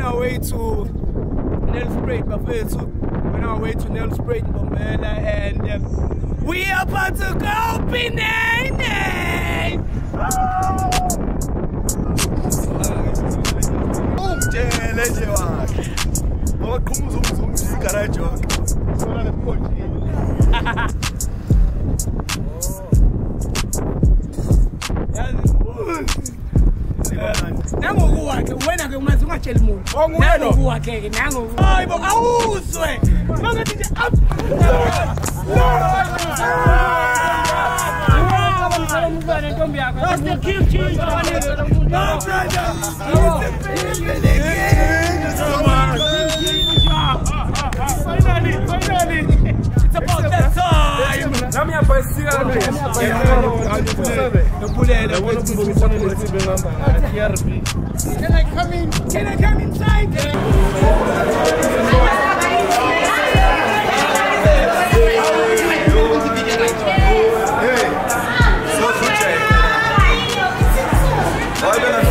on our way to Nelspruit, we're on our way to Nelspruit, Mpumalanga, and we are about to go Penang! It's about that time! Can I come inside? Driving to not bad. Thank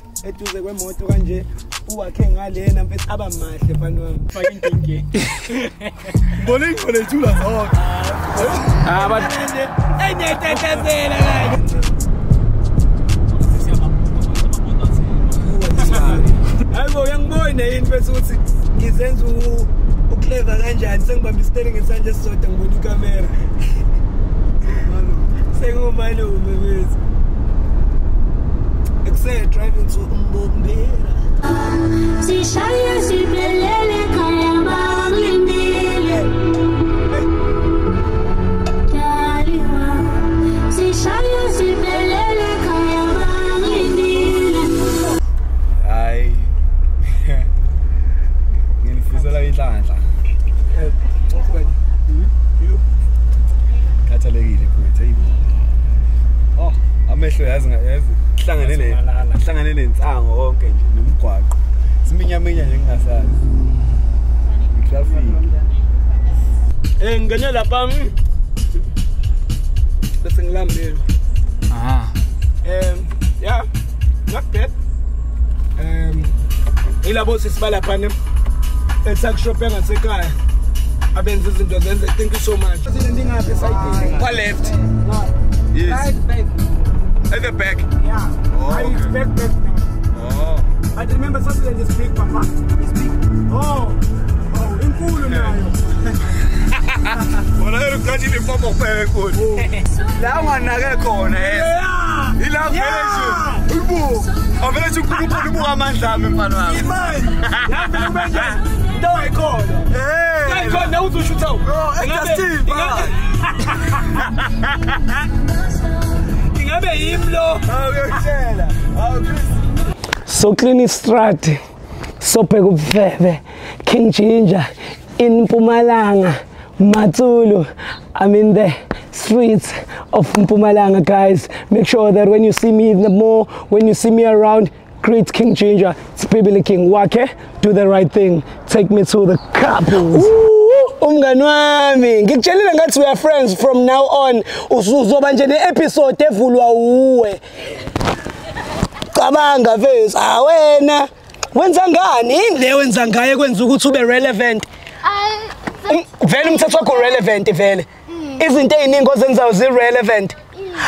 you so much. Left. Yes. At the back. Yeah. Oh, okay. It's back. Oh. I remember something like this big, Papa. It's big. Oh. Oh, in cool now. So clean strat, so pegufeve, King Ginger in Mpumalanga. Matsulu, I'm in the streets of Mpumalanga, guys. Make sure that when you see me in the mall, when you see me around, greet King Ginger, it's Pibili King Wakhe, do the right thing, take me to the couples. Umngani wami, ngikutshelile ngathi we are friends from now on. Uzoba nje ne-episode evulwa uwe. Cabanga vese, awena. Wenza ngani? Yini le wenza ngaye kwenza ukuthi ube relevant. Vele umthetho wakho relevant vele. Izinto eziningi ozenzayo zi relevant.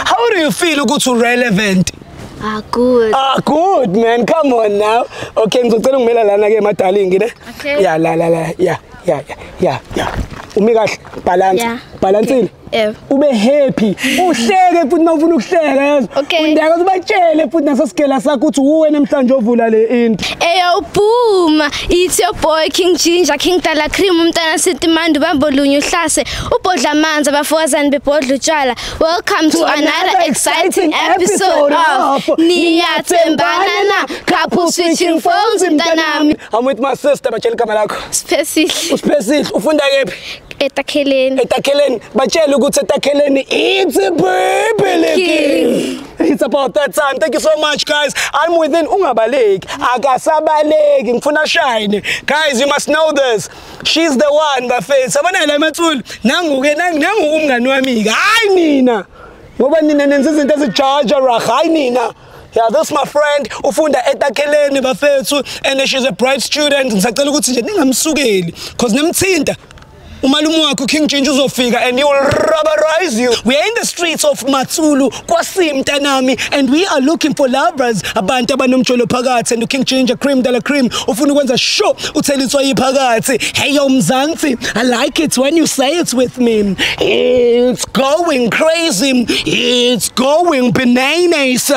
How do you feel ukuthi relevant? Good. Good, man. Come on now. Okay, okay. Yeah, la, la, la. Yeah, yeah, yeah, yeah. Balance. Yeah. Balance. Okay. Yeah. Ube happy. Uhleke futhi nawufuna ukuhleka. Okay. Undaka ubatshele futhi naso sikela sakho uthi uwe nemhlanje ovula le into. Eyo Puma, it's your boy King Ginger, King Tala Cream, umntana sitimandi bambolunye uhlase. Ubodla amanzi abafowazani bebodla utshwala. Welcome to another exciting episode of Niyathembana Na. Couple switching phones mntanami. I'm with my sister bachele igama lakho. Special. Special. Ufunda kephi? Eta Kelen. Eta Kelen. Bachele ukuthi Eta Kelen it's a baby. It's about that time. Thank you so much, guys. I'm within ungabaleki. Akasabaleki. Ngifuna shine. Guys, you must know this. She's the one, bafethu. Abona la Matsulu. Nanguke nangu umngani wami. Hayi mina. Ngoba nina nenza izinto ezicharge ra. Hayi mina. Yeah, this my friend ufunda Eta Kelen bafethu and she's a bright student. Ngisacela ukuthi nje ningamsukeli because nemthinta. Umalumu wako King Jinja uzofika and he will rubberize you. We are in the streets of Matsulu, Kwasim Tanami, and we are looking for lovers. Abantu abanomtsholo phakathi and King Jinja cream dala cream. Ufuna ukwenza show utheliswa yiphakathi. Hey yo Mzansi, I like it when you say it with me. It's going crazy. It's going bananas.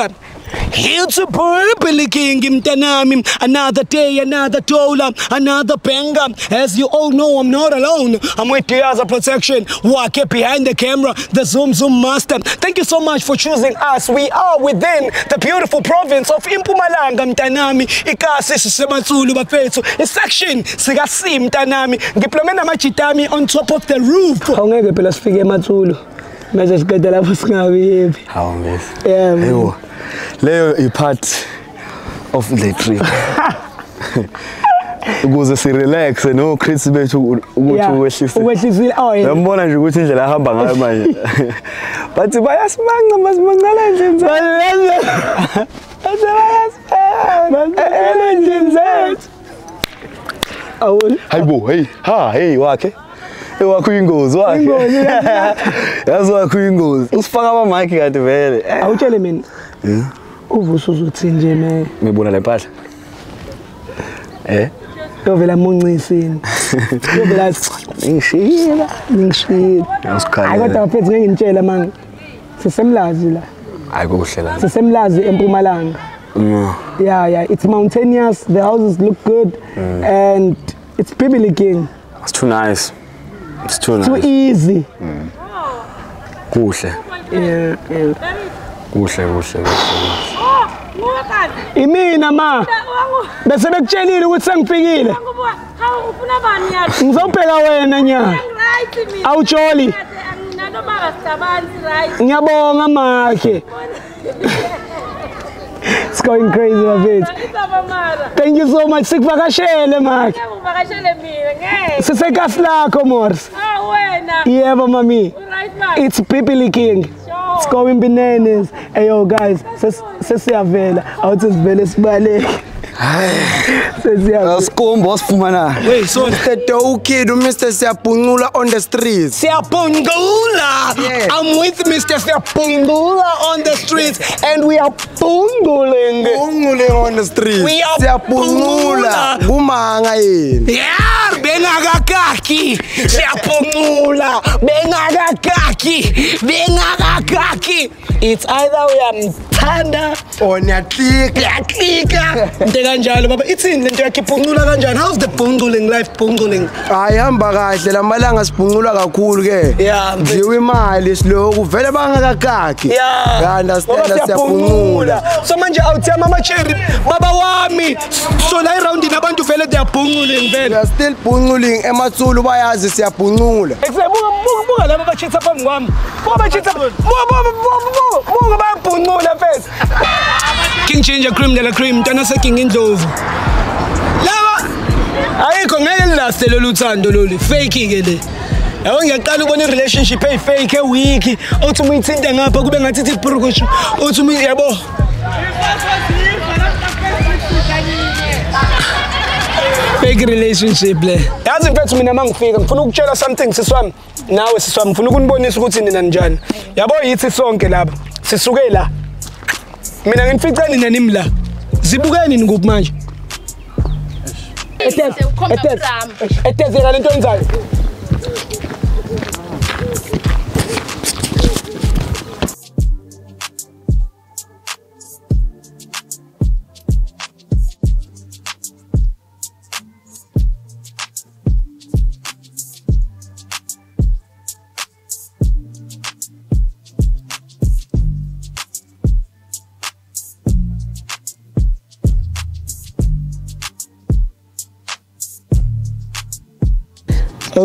It's a purple king mtanami. Another day, another dollar, another banger. As you all know, I'm not alone. I'm with the other protection. Wakhe behind the camera, the Zoom Zoom master. Thank you so much for choosing us. We are within the beautiful province of Mpumalanga mtanami. Ikasi sisematsulu bafethu. It's section sikasi mtanami. Ngiplomena machitami on top of the roof. Awungeke phela sifike eMatsulu. Mase sigade lapho singabi. Hawu mfethu. Yeah. Leo is part of the trip. Ukuze si relax no Chris bethu ukuthi uwehlise. Uwehlise oil. Ngibona nje ukuthi indlela ahamba ngayo manje. But bayasimanga masimangala nje manje. Awul. Hayibo, hey. Ha, hey Wakhe. Wakho ingozi Wakhe. Yazi Wakho ingozi. Usifaka ama mic kade vele. Awutshele mina. Yeah. It's mountainous, the houses look good, and it's people again. It's too nice. It's too nice. It's too easy. Yeah. Imina ma. Bese bekutshelile ukuthi sengifikile. Ufuna bani yazi? Ngizobheka wena nya. Awujoli. Naloma akasabanzi right. Ngiyabonga makhe. It's going crazy a bit. Thank you so much. Sikuvakashele makhe. Ngivakashele mina ngeke. Sisekasi lakho Morse. Wena. Yebo mami. It's people king. It's going bananas. Hey yo guys, sesiyavela. Awuthi sivele sibaleke. Sesiyavela. Sikhomba osifumana. Hey, so that kid Mr. Seapungula on the streets. Seapungula. Yeah. I'm with Mr. Seapungula on the streets and we are punguling. Punguling on the streets. We are Seapungula. Kumanga yini? Yeah, bengakakaki. Seapungula. Bengakakaki. Bengakakaki. It's either we are mtanda or nyatika. It's in the Pungula. How's the punguling life punguling? I am Bagaj, the Malanga Spungula Kurge. Yeah, we mile is low, very bangakaki. Yeah, I understand that's a Pungula. So much out there, Mama Cherry, Baba Wami. So I rounded up to fell at their punguling. They are still punguling, and Matsulu by us is a Pungula. Except Mumba Chits upon one. Mumba Chits upon King Ginger cream dela cream tana seking in Dove. Lava I come last Lutando Loli faking it. I want your Talibani relationship pay fake a week. Or to me think up a good and it progress or to me abo. Fake relationship. That's a bet me among fake and for look something to swam. Now it's some Fulugun bonus routine in Anjan. Yabo, it's a song, Kelab. Sisugela. Mina ngifica nina nimla. Zibukani ngikuphi manje? Etezela lento enzayo.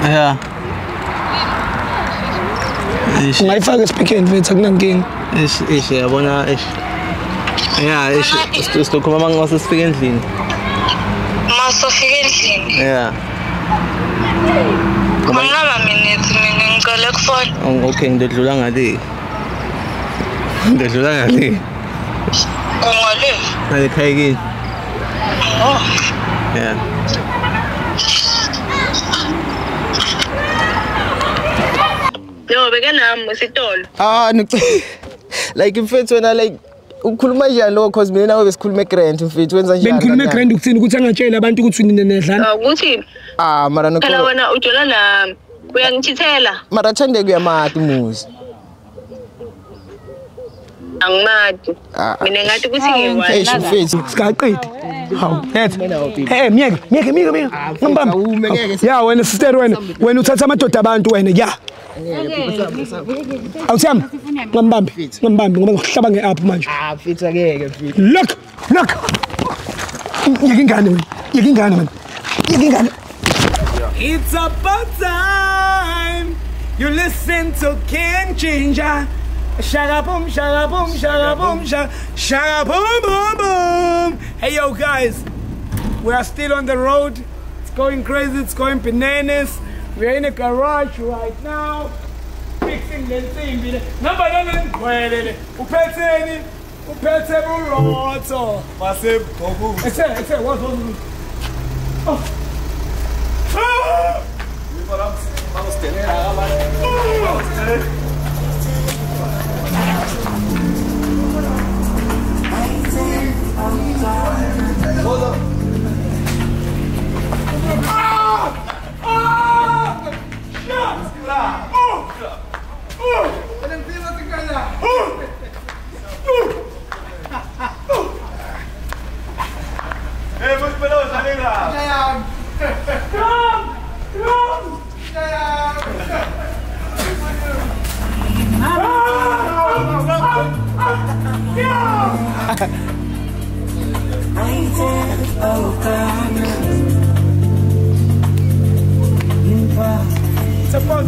Yeah. My father is speaking. It's not game. I wanna. Yeah. It's to come among us speaking thing. Master speaking thing. Yeah. Come on, I'm going phone. Oh, okay. The long day. Oh. Yeah. No, we can't. It's all. Ah, no. Like in fact, when I like, ukuluma jalo cause me na we school make rent in fact when zanjalo. Ben school make rent ukuthini kuthanga tshela abantu ukuthini nenedlana. Ah, ukuthi. Ah, mara no. Kana wena ujola na uyangithithela. Mara thande kuyamati muzi. Angimati. Mina ngathi ukuthi ngiwala. Sikaqedile. Hawu, eh miyeke. Ngibamba. Yeah, wena sister wena uthatha amadoda abantu wena, yeah. Awusiyami, ngambambi ngoba ngihlaba nge-app manje. Ah, fit akeke fit. Look. Yekingane wena. It's about time you listen to King Ginger. Shagaboom, shagaboom, shagaboom, shagaboom, boom, boom. Hey yo guys, we are still on the road. It's going crazy, it's going bananas. We're in a garage right now, fixing the thing. It's about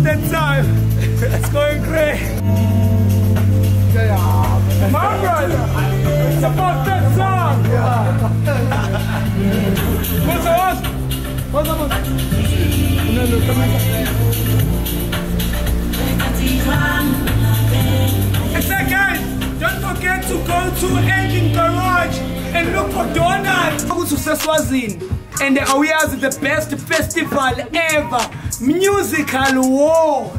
that time. It's going great. My brother, it's about that time. What's up? It's that guys. Don't forget to go to Engine Garage and look for donuts. Go to Seswazini and the Awiaz is the best festival ever. Musical war.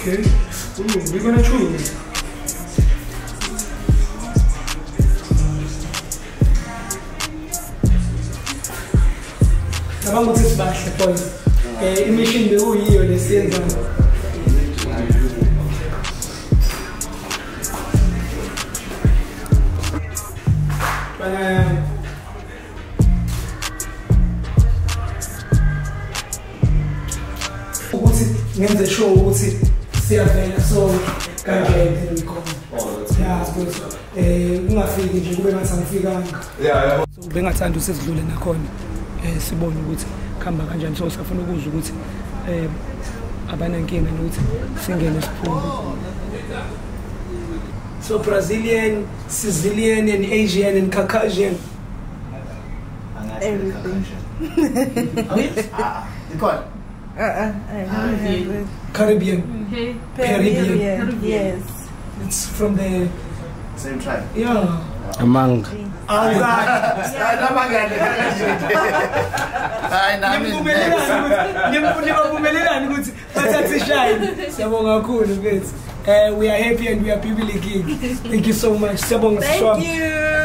Okay. Ooh, we're gonna choose. I'm going to back the point. Imagine the whole year, the same one. What's the show? What's it? So, bengathanda usesidlule nakhona sibone ukuthi khamba kanjani so sifuna ukuzwa ukuthi abanenkinga nokuthi singene isiphundu. So Brazilian, Sicilian and Asian and Caucasian. Everything. Caribbean. Okay. Caribbean. Yes. It's from the same tribe. Yeah. Among. We are happy and we are privileged. Thank you so much. Thank you.